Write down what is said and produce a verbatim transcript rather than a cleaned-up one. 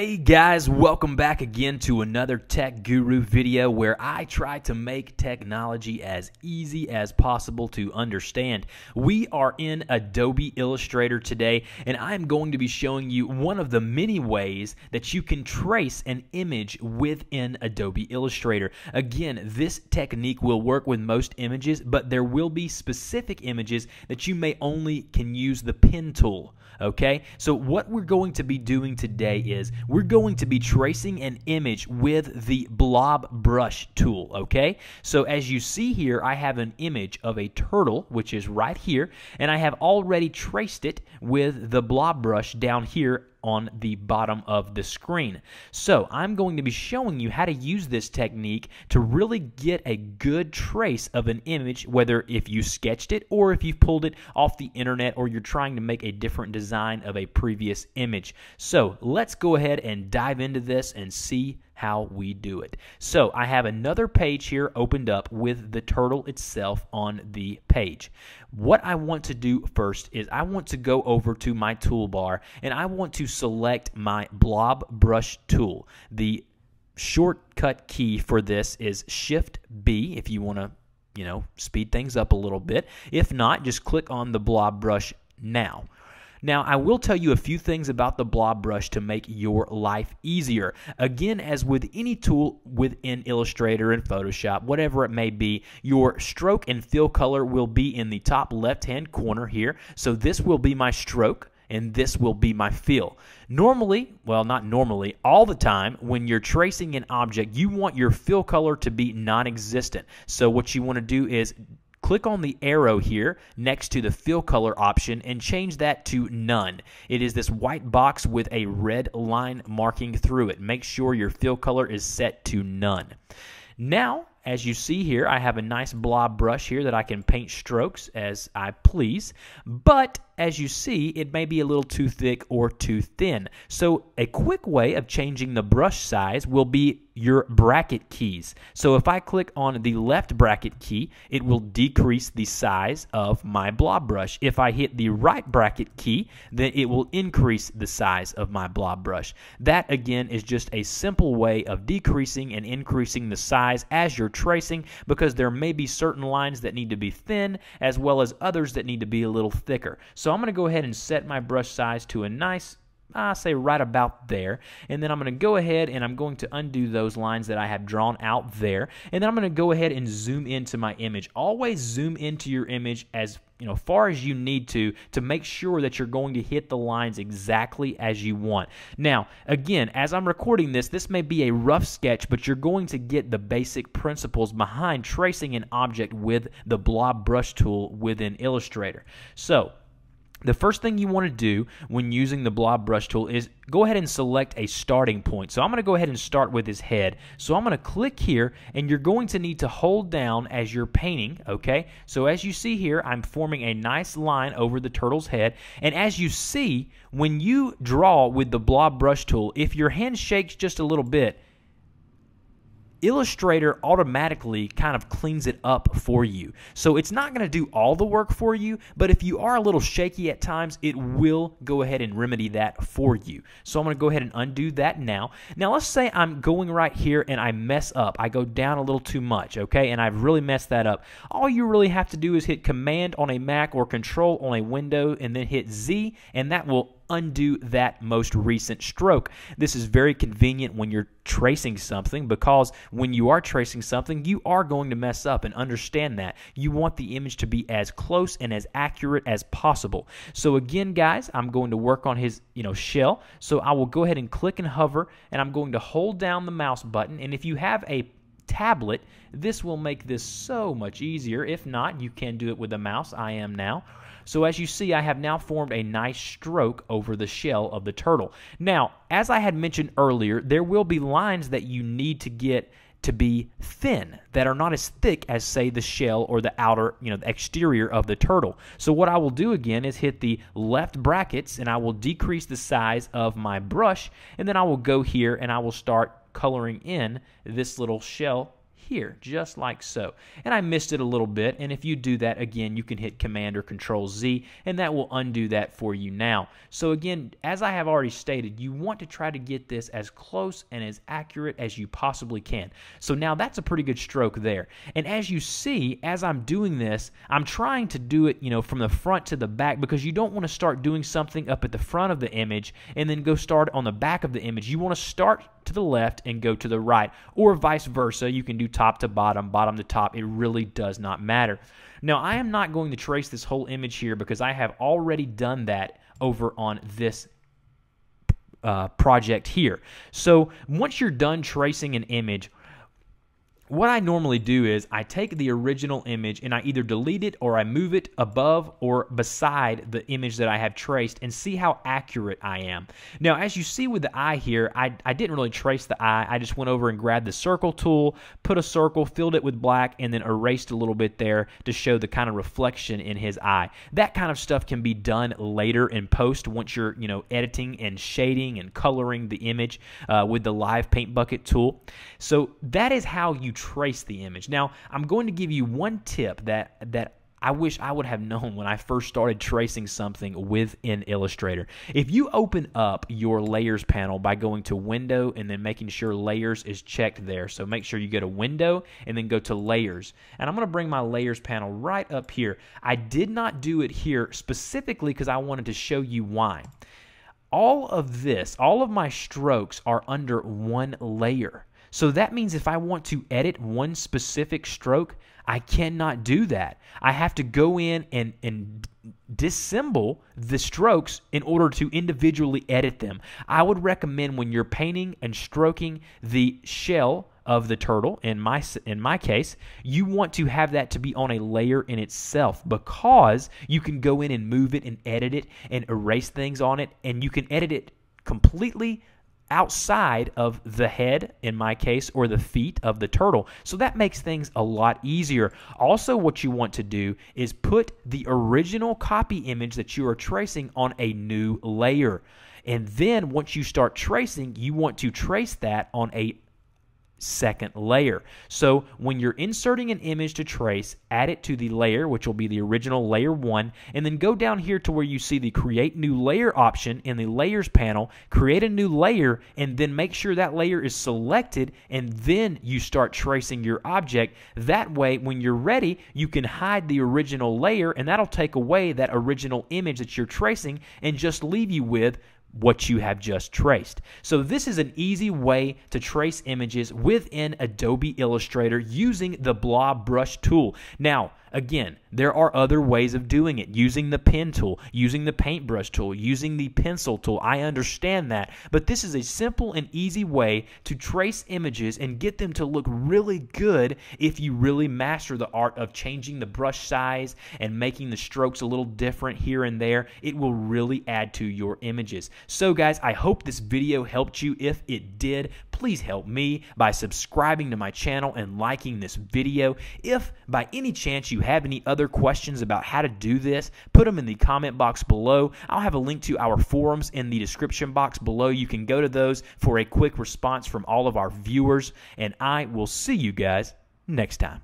Hey guys, welcome back again to another Tech Guru video where I try to make technology as easy as possible to understand. We are in Adobe Illustrator today, and I'm going to be showing you one of the many ways that you can trace an image within Adobe Illustrator. Again, this technique will work with most images, but there will be specific images that you may only can use the pen tool, okay? So what we're going to be doing today is we're going to be tracing an image with the Blob Brush Tool, okay? So as you see here, I have an image of a turtle, which is right here, and I have already traced it with the Blob Brush down here on the bottom of the screen. So I'm going to be showing you how to use this technique to really get a good trace of an image, whether if you sketched it or if you've pulled it off the internet or you're trying to make a different design of a previous image. So let's go ahead and dive into this and see how we do it. So I have another page here opened up with the turtle itself on the page. What I want to do first is I want to go over to my toolbar and I want to select my Blob Brush tool. The shortcut key for this is Shift B if you want to, you know, speed things up a little bit. If not, just click on the Blob Brush now. Now, I will tell you a few things about the Blob Brush to make your life easier. Again, as with any tool within Illustrator and Photoshop, whatever it may be, your stroke and fill color will be in the top left-hand corner here. So this will be my stroke, and this will be my fill. Normally, well not normally, all the time when you're tracing an object, you want your fill color to be non-existent. So what you want to do is click on the arrow here next to the fill color option and change that to none. It is this white box with a red line marking through it. Make sure your fill color is set to none. Now, as you see here, I have a nice blob brush here that I can paint strokes as I please, but as you see, it may be a little too thick or too thin. So a quick way of changing the brush size will be your bracket keys. So if I click on the left bracket key, it will decrease the size of my blob brush. If I hit the right bracket key, then it will increase the size of my blob brush. That, again, is just a simple way of decreasing and increasing the size as you're tracing, because there may be certain lines that need to be thin as well as others that need to be a little thicker. So So I'm going to go ahead and set my brush size to a nice, I say right about there, and then I'm going to go ahead and I'm going to undo those lines that I have drawn out there, and then I'm going to go ahead and zoom into my image. Always zoom into your image as you know, far as you need to, to make sure that you're going to hit the lines exactly as you want. Now, again, as I'm recording this, this may be a rough sketch, but you're going to get the basic principles behind tracing an object with the Blob Brush tool within Illustrator. So the first thing you want to do when using the Blob Brush tool is go ahead and select a starting point. So I'm going to go ahead and start with his head. So I'm going to click here, and you're going to need to hold down as you're painting, okay? So as you see here, I'm forming a nice line over the turtle's head. And as you see, when you draw with the Blob Brush tool, if your hand shakes just a little bit, Illustrator automatically kind of cleans it up for you. So it's not going to do all the work for you, but if you are a little shaky at times, it will go ahead and remedy that for you. So I'm going to go ahead and undo that now. Now let's say I'm going right here and I mess up. I go down a little too much, okay, and I've really messed that up. All you really have to do is hit Command on a Mac or Control on a Windows and then hit Z, and that will undo that most recent stroke. This is very convenient when you're tracing something, because when you are tracing something, you are going to mess up, and understand that. You want the image to be as close and as accurate as possible. So again, guys, I'm going to work on his, you know, shell. So I will go ahead and click and hover, and I'm going to hold down the mouse button. And if you have a tablet, this will make this so much easier. If not, you can do it with a mouse. I am now. So as you see, I have now formed a nice stroke over the shell of the turtle. Now, as I had mentioned earlier, there will be lines that you need to get to be thin, that are not as thick as, say, the shell or the outer, you know, the exterior of the turtle. So what I will do again is hit the left brackets, and I will decrease the size of my brush, and then I will go here and I will start coloring in this little shell here, just like so. And I missed it a little bit, and if you do that again, you can hit Command or Control Z, and that will undo that for you now. So again, as I have already stated, you want to try to get this as close and as accurate as you possibly can. So now that's a pretty good stroke there. And as you see, as I'm doing this, I'm trying to do it, you know, from the front to the back, because you don't want to start doing something up at the front of the image and then go start on the back of the image. You want to start to the left and go to the right, or vice versa. You can do top to bottom, bottom to top. It really does not matter. Now, I am not going to trace this whole image here because I have already done that over on this uh, project here. So once you're done tracing an image, what I normally do is I take the original image and I either delete it or I move it above or beside the image that I have traced and see how accurate I am. Now, as you see with the eye here, I, I didn't really trace the eye. I just went over and grabbed the circle tool, put a circle, filled it with black, and then erased a little bit there to show the kind of reflection in his eye. That kind of stuff can be done later in post once you're, you know, editing and shading and coloring the image uh, with the live paint bucket tool. So that is how you trace the image. Now, I'm going to give you one tip that that I wish I would have known when I first started tracing something within Illustrator. If you open up your Layers panel by going to Window and then making sure Layers is checked there, so make sure you go to Window and then go to Layers. And I'm going to bring my Layers panel right up here. I did not do it here specifically because I wanted to show you why. All of this, all of my strokes are under one layer. So that means if I want to edit one specific stroke, I cannot do that. I have to go in and, and disassemble the strokes in order to individually edit them. I would recommend when you're painting and stroking the shell of the turtle, in my, in my case, you want to have that to be on a layer in itself because you can go in and move it and edit it and erase things on it, and you can edit it completely outside of the head, in my case, or the feet of the turtle. So that makes things a lot easier. Also, what you want to do is put the original copy image that you are tracing on a new layer. And then once you start tracing, you want to trace that on a second layer. So when you're inserting an image to trace, add it to the layer, which will be the original layer one, and then go down here to where you see the create new layer option in the layers panel, create a new layer, and then make sure that layer is selected, and then you start tracing your object. That way, when you're ready, you can hide the original layer, and that'll take away that original image that you're tracing and just leave you with what you have just traced. So this is an easy way to trace images within Adobe Illustrator using the Blob Brush tool. Now, again, there are other ways of doing it, using the pen tool, using the paintbrush tool, using the pencil tool. I understand that, but this is a simple and easy way to trace images and get them to look really good if you really master the art of changing the brush size and making the strokes a little different here and there. It will really add to your images. So guys, I hope this video helped you. If it did, please help me by subscribing to my channel and liking this video. If by any chance you have any other questions about how to do this, put them in the comment box below. I'll have a link to our forums in the description box below. You can go to those for a quick response from all of our viewers, and I will see you guys next time.